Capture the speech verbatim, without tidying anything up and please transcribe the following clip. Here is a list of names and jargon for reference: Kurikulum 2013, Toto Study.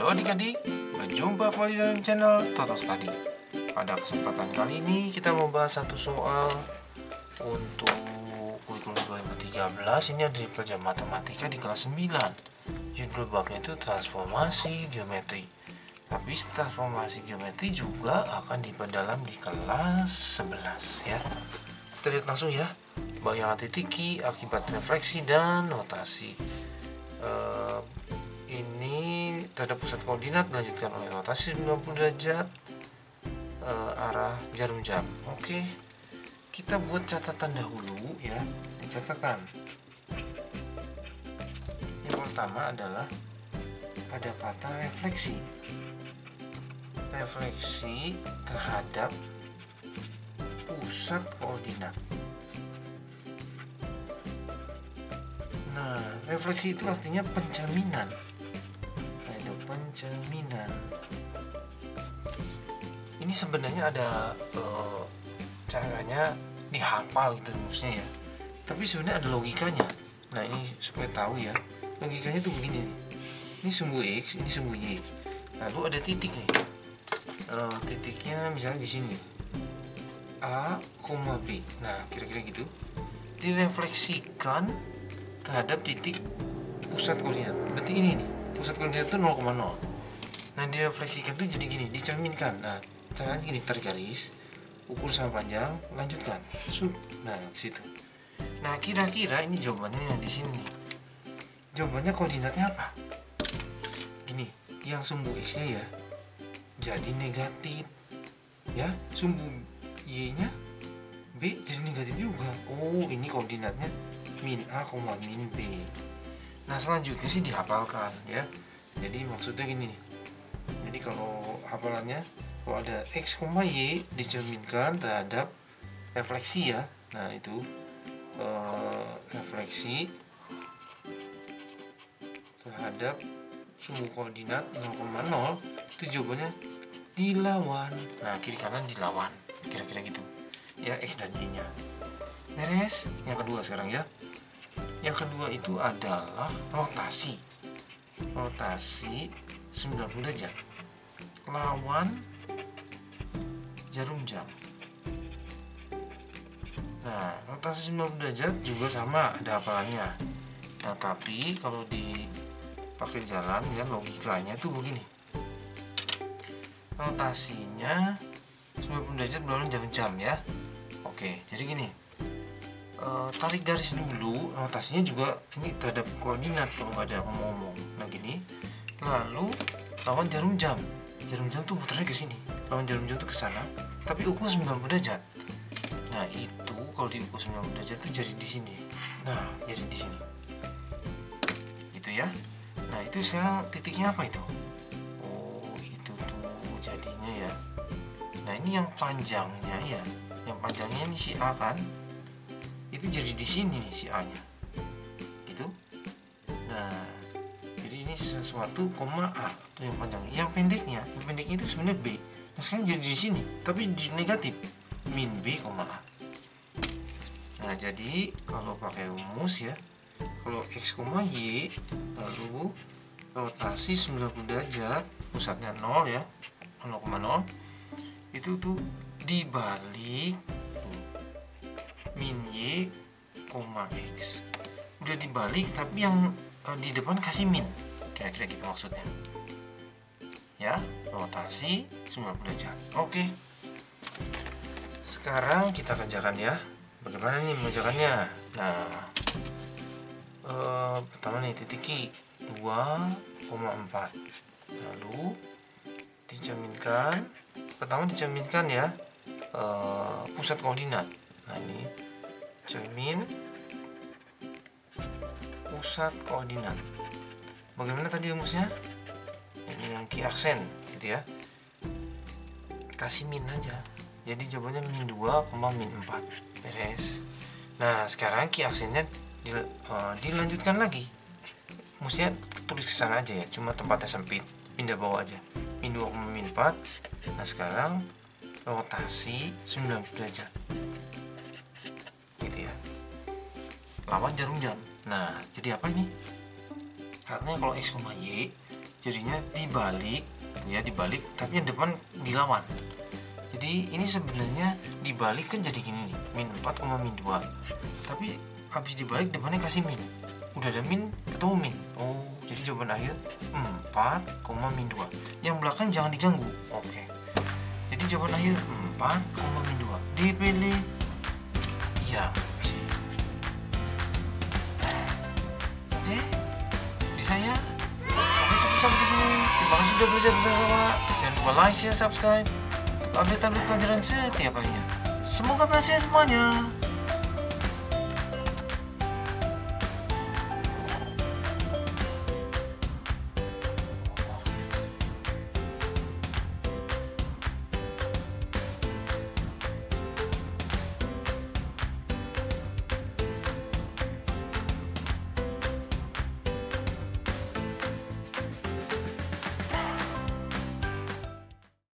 Halo adik-adik, berjumpa kembali dalam channel Toto Study. Pada kesempatan kali ini kita mau bahas satu soal untuk kurikulum dua ribu tiga belas. Ini ada di pelajaran matematika di kelas sembilan. Judul babnya itu transformasi geometri. Tapi transformasi geometri juga akan diperdalam di kelas sebelas ya. Kita lihat langsung ya. Bayangan titiki akibat refleksi dan notasi. Uh, ini terhadap pusat koordinat dilanjutkan oleh rotasi sembilan puluh derajat e, arah jarum jam. Oke, kita buat catatan dahulu ya. Di catatan yang pertama adalah ada kata refleksi. Refleksi terhadap pusat koordinat. Nah, refleksi itu artinya pencerminan. Ada pencerminan. Ini sebenarnya ada e, caranya dihafal gitu rumusnya ya. Tapi sebenarnya ada logikanya. Nah, ini supaya tahu ya. Logikanya tuh begini nih. Ini sumbu X, ini sumbu Y. Lalu ada titik nih. E, titiknya misalnya di sini. A, B. Nah, kira-kira gitu. Direfleksikan terhadap titik pusat koordinat. Berarti ini nih, pusat koordinat itu nol koma nol. Nah, direfleksikan itu jadi gini, dicerminkan. Nah, caranya gini, tarik garis, ukur sama panjang, lanjutkan. Sub. Nah, ke situ. Nah, kira-kira ini jawabannya yang di sini. Jawabannya koordinatnya apa? Ini, yang sumbu X-nya ya. Jadi negatif. Ya, sumbu Y-nya B jadi negatif juga. Oh, ini koordinatnya min A, min B. Nah, selanjutnya sih dihafalkan ya. Jadi maksudnya gini nih. Jadi kalau hafalannya, kalau ada X, Y dicerminkan terhadap refleksi ya. Nah, itu e, refleksi terhadap sumbu koordinat nol koma nol. Itu jawabannya dilawan. Nah, kiri kanan dilawan. Kira-kira gitu ya, X dan Y nya beres. Yang kedua sekarang ya, yang kedua itu adalah rotasi. Rotasi sembilan puluh derajat lawan jarum jam. Nah, rotasi sembilan puluh derajat juga sama, ada hafalannya. Nah, tapi kalau dipakai jalan ya, logikanya itu begini. Rotasinya sembilan puluh derajat lawan jarum jam ya. Oke, jadi gini, e, tarik garis dulu. Rotasinya juga ini terhadap koordinat kalau nggak ada ngomong-ngomong. Nah, gini, lalu lawan jarum jam. Jarum jam tuh putarnya ke sini, lawan jarum jam tuh ke sana, tapi ukur sembilan puluh derajat. Nah, itu kalau diukur sembilan puluh derajat tuh jadi di sini. Nah, jadi di sini, gitu ya. Nah, itu sekarang titiknya apa itu? Oh, itu tuh jadinya ya. Nah, ini yang panjangnya ya. Yang panjangnya ini si A kan, itu jadi di sini nih si A nya gitu. Nah, jadi ini sesuatu koma A itu yang panjang. Yang pendeknya, yang pendeknya itu sebenarnya B. Nah, sekarang jadi di sini tapi di negatif, min B koma A. Nah, jadi kalau pakai rumus ya, kalau X, Y lalu rotasi sembilan puluh derajat, pusatnya nol ya, nol koma nol, itu tuh dibalik min Y, X. Udah dibalik tapi yang uh, di depan kasih min. Kira-kira gitu maksudnya ya, rotasi sembilan puluh derajat. Oke, sekarang kita kerjakan ya. Bagaimana nih mengerjakannya? Nah, uh, pertama nih titiki dua koma empat. Lalu dicerminkan, pertama dicerminkan ya e, pusat koordinat. Nah, ini cermin pusat koordinat. Bagaimana tadi rumusnya? Ini yang ki aksen gitu ya, kasih min aja. Jadi jawabannya min dua, min empat. Beres. Nah, sekarang ki aksennya dil, e, dilanjutkan lagi. Mestinya tulis ke sana aja ya, cuma tempatnya sempit, pindah bawah aja, min dua, min empat. Nah, sekarang rotasi sembilan puluh derajat gitu ya, lawan jarum jam. Nah, jadi apa ini? Artinya kalau X, Y jadinya dibalik ya, dibalik tapi yang depan dilawan. Jadi ini sebenarnya dibalik kan jadi gini nih, min empat koma min dua, tapi habis dibalik depannya kasih min, udah ada min ketemu min. Oh, jadi jawaban akhir empat koma min dua, yang belakang jangan diganggu. Oke, jadi jawaban akhir empat koma min dua dipilih iya. Oke, bisa ya? Oke, cukup sampai di sini. Terima kasih sudah belajar bersama-sama. Jangan lupa like, share, subscribe untuk update-update pelajaran setiap harinya. Semoga berhasil semuanya.